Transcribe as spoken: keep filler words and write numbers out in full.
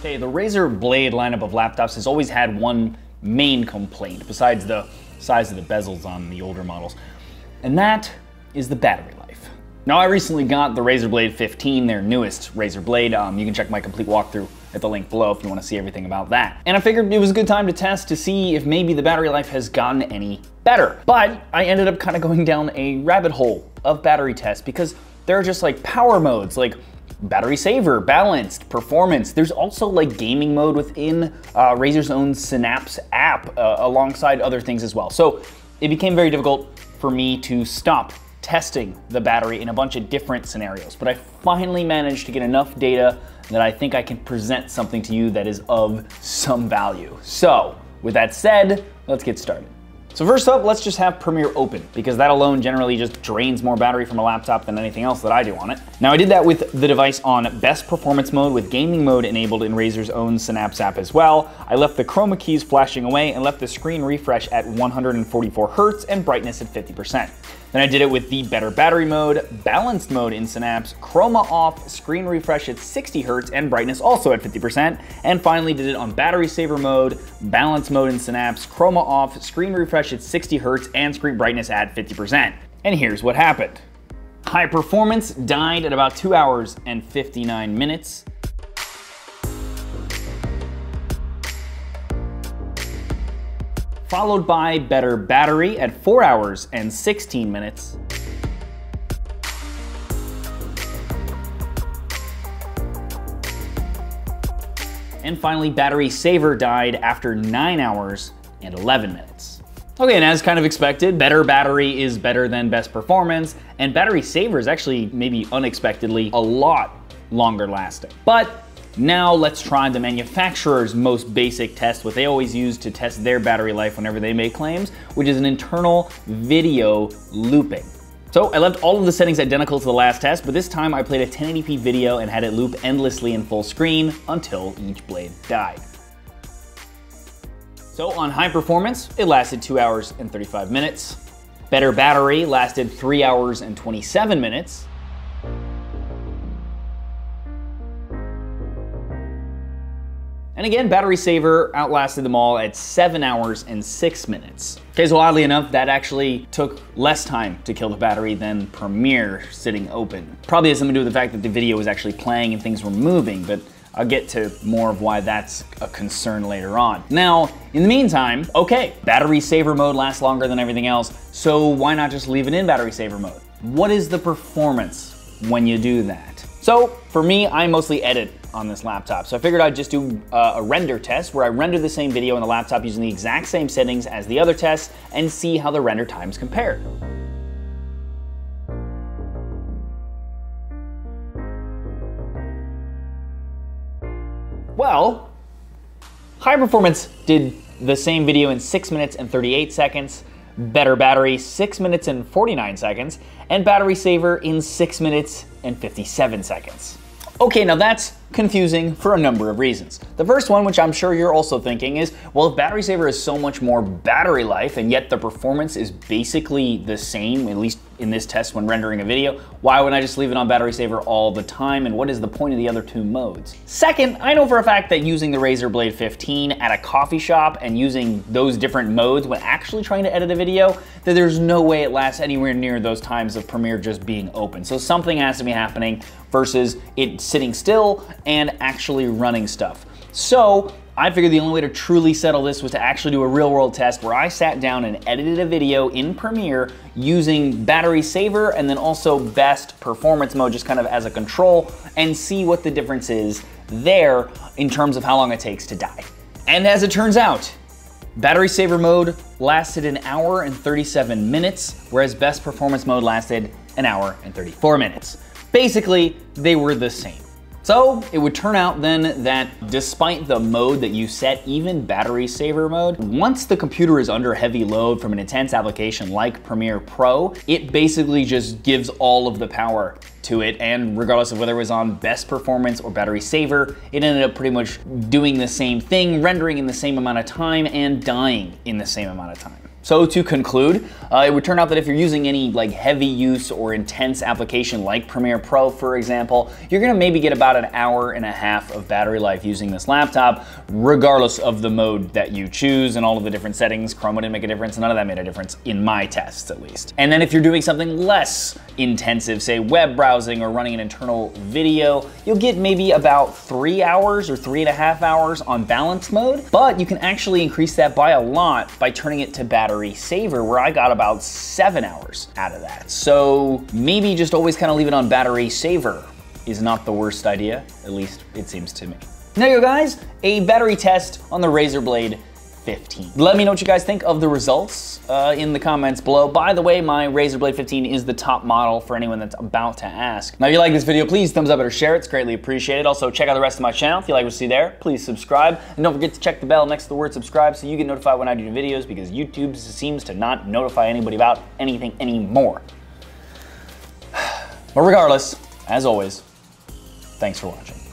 Okay, the Razer Blade lineup of laptops has always had one main complaint, besides the size of the bezels on the older models, and that is the battery life. Now, I recently got the Razer Blade fifteen, their newest Razer Blade. Um, you can check my complete walkthrough at the link below if you want to see everything about that. And I figured it was a good time to test to see if maybe the battery life has gotten any better. But I ended up kind of going down a rabbit hole of battery tests, because there are just like power modes, like battery saver, balanced, performance. There's also like gaming mode within uh, Razer's own Synapse app, uh, alongside other things as well. So it became very difficult for me to stop testing the battery in a bunch of different scenarios, but I finally managed to get enough data that I think I can present something to you that is of some value. So with that said, let's get started. So first up, let's just have Premiere open, because that alone generally just drains more battery from a laptop than anything else that I do on it. Now, I did that with the device on best performance mode with gaming mode enabled in Razer's own Synapse app as well. I left the chroma keys flashing away and left the screen refresh at one hundred forty-four hertz and brightness at fifty percent. Then I did it with the better battery mode, balanced mode in Synapse, chroma off, screen refresh at sixty hertz and brightness also at fifty percent. And finally did it on battery saver mode, balanced mode in Synapse, chroma off, screen refresh at sixty hertz and screen brightness at fifty percent. And here's what happened. High performance died at about two hours and fifty-nine minutes. Followed by better battery at four hours and sixteen minutes. And finally, battery saver died after nine hours and eleven minutes. Okay, and as kind of expected, better battery is better than best performance, and battery saver is actually maybe unexpectedly a lot longer lasting. But now let's try the manufacturer's most basic test, what they always use to test their battery life whenever they make claims, which is an internal video looping. So I left all of the settings identical to the last test, but this time I played a ten eighty p video and had it loop endlessly in full screen until each blade died. So on high performance, it lasted two hours and thirty-five minutes. Better battery lasted three hours and twenty-seven minutes. And again, battery saver outlasted them all at seven hours and six minutes. Okay, so oddly enough, that actually took less time to kill the battery than Premiere sitting open. Probably has something to do with the fact that the video was actually playing and things were moving, but I'll get to more of why that's a concern later on. Now, in the meantime, okay, battery saver mode lasts longer than everything else, so why not just leave it in battery saver mode? What is the performance when you do that? So for me, I mostly edit on this laptop. So I figured I'd just do uh, a render test where I render the same video on the laptop using the exact same settings as the other tests and see how the render times compare. Well, high performance did the same video in six minutes and thirty-eight seconds, better battery six minutes and forty-nine seconds, and battery saver in six minutes and fifty-seven seconds. Okay, now that's confusing for a number of reasons. The first one, which I'm sure you're also thinking, is, well, if battery saver is so much more battery life and yet the performance is basically the same, at least in this test when rendering a video, why would I just leave it on battery saver all the time, and what is the point of the other two modes? Second, I know for a fact that using the Razer Blade fifteen at a coffee shop and using those different modes when actually trying to edit a video, that there's no way it lasts anywhere near those times of Premiere just being open. So something has to be happening versus it sitting still and actually running stuff. So I figured the only way to truly settle this was to actually do a real world test where I sat down and edited a video in Premiere using battery saver and then also best performance mode just kind of as a control, and see what the difference is there in terms of how long it takes to die. And as it turns out, battery saver mode lasted an hour and thirty-seven minutes, whereas best performance mode lasted an hour and thirty-four minutes. Basically, they were the same. So it would turn out then that despite the mode that you set, even battery saver mode, once the computer is under heavy load from an intense application like Premiere Pro, it basically just gives all of the power to it, and regardless of whether it was on best performance or battery saver, it ended up pretty much doing the same thing, rendering in the same amount of time and dying in the same amount of time. So to conclude, uh, it would turn out that if you're using any like heavy use or intense application like Premiere Pro, for example, you're gonna maybe get about an hour and a half of battery life using this laptop, regardless of the mode that you choose and all of the different settings. Chroma didn't make a difference, none of that made a difference in my tests at least. And then if you're doing something less intensive, say web browsing or running an internal video, you'll get maybe about three hours or three and a half hours on balance mode, but you can actually increase that by a lot by turning it to battery saver, where I got about seven hours out of that. So maybe just always kind of leave it on battery saver is not the worst idea, at least it seems to me. There you go, guys, a battery test on the Razer Blade fifteen. Let me know what you guys think of the results uh, in the comments below. By the way, my Razer Blade fifteen is the top model for anyone that's about to ask. Now, if you like this video, please thumbs up or share it. It's greatly appreciated. Also, check out the rest of my channel. If you like what you see there, please subscribe. And don't forget to check the bell next to the word subscribe so you get notified when I do new videos, because YouTube seems to not notify anybody about anything anymore. But regardless, as always, thanks for watching.